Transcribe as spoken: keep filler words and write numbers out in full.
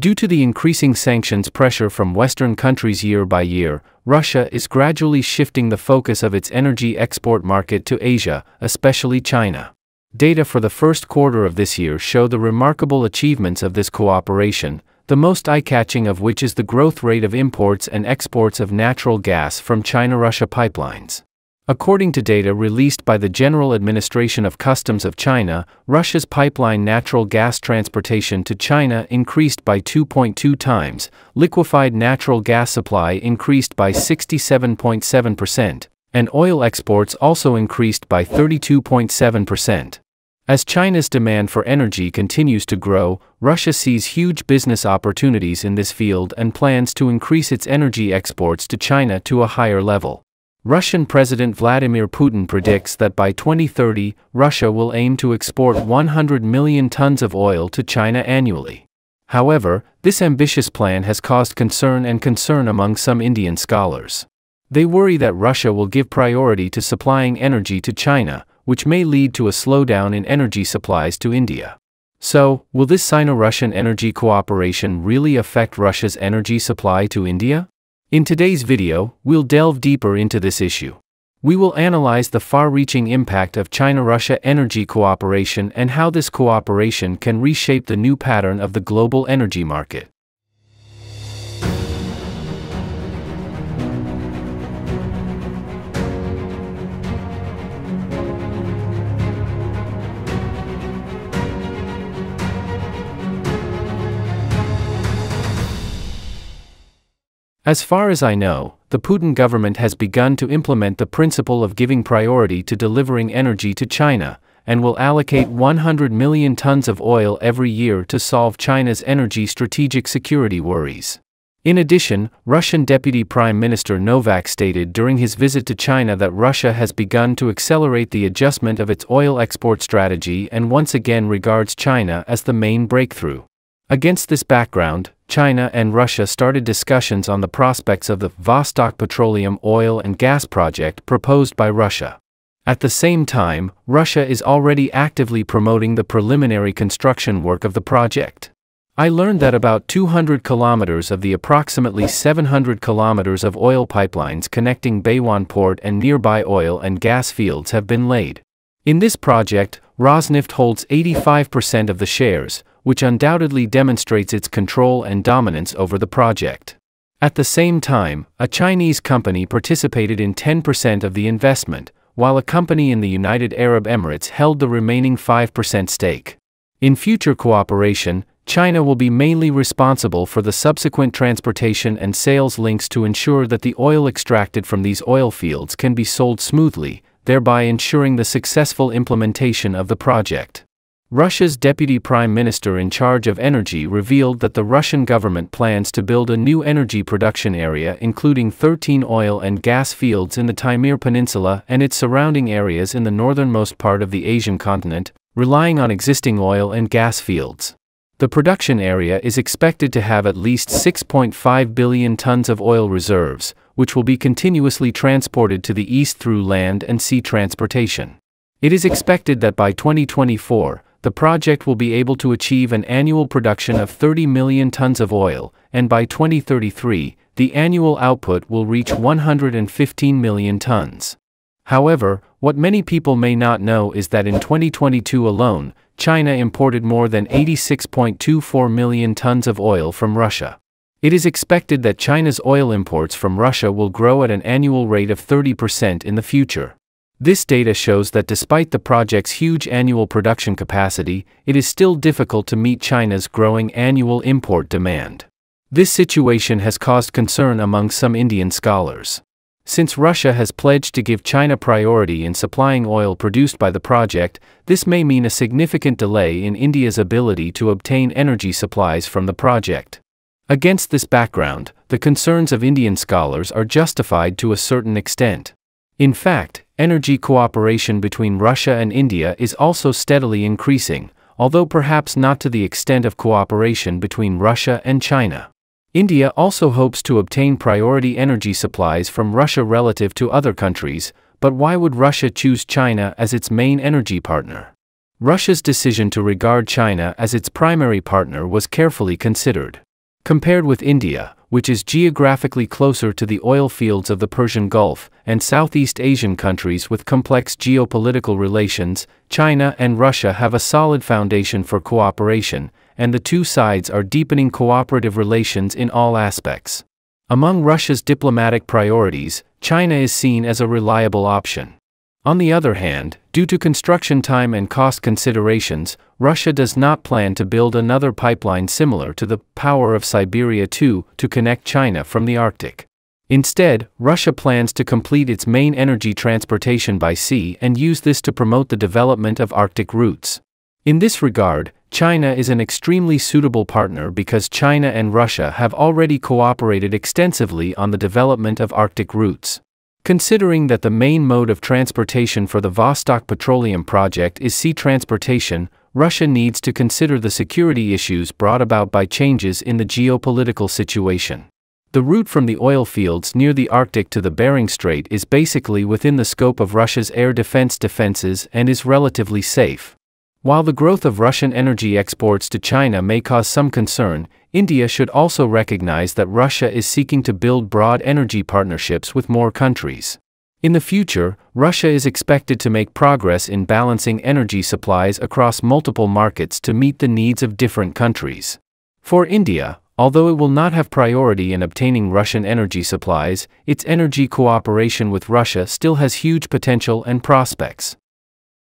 Due to the increasing sanctions pressure from Western countries year by year, Russia is gradually shifting the focus of its energy export market to Asia, especially China. Data for the first quarter of this year show the remarkable achievements of this cooperation, the most eye-catching of which is the growth rate of imports and exports of natural gas from China-Russia pipelines. According to data released by the General Administration of Customs of China, Russia's pipeline natural gas transportation to China increased by two point two times, liquefied natural gas supply increased by sixty-seven point seven percent, and oil exports also increased by thirty-two point seven percent. As China's demand for energy continues to grow, Russia sees huge business opportunities in this field and plans to increase its energy exports to China to a higher level. Russian President Vladimir Putin predicts that by twenty thirty, Russia will aim to export one hundred million tons of oil to China annually. However, this ambitious plan has caused concern and concern among some Indian scholars. They worry that Russia will give priority to supplying energy to China, which may lead to a slowdown in energy supplies to India. So, will this Sino-Russian energy cooperation really affect Russia's energy supply to India? In today's video, we'll delve deeper into this issue. We will analyze the far-reaching impact of China-Russia energy cooperation and how this cooperation can reshape the new pattern of the global energy market. As far as I know, the Putin government has begun to implement the principle of giving priority to delivering energy to China, and will allocate one hundred million tons of oil every year to solve China's energy strategic security worries. In addition, Russian Deputy Prime Minister Novak stated during his visit to China that Russia has begun to accelerate the adjustment of its oil export strategy and once again regards China as the main breakthrough. Against this background, China and Russia started discussions on the prospects of the Vostok Petroleum oil and gas project proposed by Russia. At the same time, Russia is already actively promoting the preliminary construction work of the project. I learned that about two hundred kilometers of the approximately seven hundred kilometers of oil pipelines connecting Beiwan port and nearby oil and gas fields have been laid. In this project, Rosneft holds eighty-five percent of the shares, which undoubtedly demonstrates its control and dominance over the project. At the same time, a Chinese company participated in ten percent of the investment, while a company in the United Arab Emirates held the remaining five percent stake. In future cooperation, China will be mainly responsible for the subsequent transportation and sales links to ensure that the oil extracted from these oil fields can be sold smoothly, thereby ensuring the successful implementation of the project. Russia's deputy prime minister in charge of energy revealed that the Russian government plans to build a new energy production area including thirteen oil and gas fields in the Taymyr Peninsula and its surrounding areas in the northernmost part of the Asian continent, relying on existing oil and gas fields. The production area is expected to have at least six point five billion tons of oil reserves, which will be continuously transported to the east through land and sea transportation. It is expected that by twenty twenty-four, the project will be able to achieve an annual production of thirty million tons of oil, and by twenty thirty-three, the annual output will reach one hundred fifteen million tons. However, what many people may not know is that in twenty twenty-two alone, China imported more than eighty-six point two four million tons of oil from Russia. It is expected that China's oil imports from Russia will grow at an annual rate of thirty percent in the future. This data shows that despite the project's huge annual production capacity, it is still difficult to meet China's growing annual import demand. This situation has caused concern among some Indian scholars. Since Russia has pledged to give China priority in supplying oil produced by the project, this may mean a significant delay in India's ability to obtain energy supplies from the project. Against this background, the concerns of Indian scholars are justified to a certain extent. In fact, energy cooperation between Russia and India is also steadily increasing, although perhaps not to the extent of cooperation between Russia and China. India also hopes to obtain priority energy supplies from Russia relative to other countries, but why would Russia choose China as its main energy partner? Russia's decision to regard China as its primary partner was carefully considered. Compared with India, which is geographically closer to the oil fields of the Persian Gulf, and Southeast Asian countries with complex geopolitical relations, China and Russia have a solid foundation for cooperation, and the two sides are deepening cooperative relations in all aspects. Among Russia's diplomatic priorities, China is seen as a reliable option. On the other hand, due to construction time and cost considerations, Russia does not plan to build another pipeline similar to the Power of Siberia two to connect China from the Arctic. Instead, Russia plans to complete its main energy transportation by sea and use this to promote the development of Arctic routes. In this regard, China is an extremely suitable partner because China and Russia have already cooperated extensively on the development of Arctic routes. Considering that the main mode of transportation for the Vostok Petroleum project is sea transportation, Russia needs to consider the security issues brought about by changes in the geopolitical situation. The route from the oil fields near the Arctic to the Bering Strait is basically within the scope of Russia's air defense defenses and is relatively safe. While the growth of Russian energy exports to China may cause some concern, India should also recognize that Russia is seeking to build broad energy partnerships with more countries. In the future, Russia is expected to make progress in balancing energy supplies across multiple markets to meet the needs of different countries. For India, although it will not have priority in obtaining Russian energy supplies, its energy cooperation with Russia still has huge potential and prospects.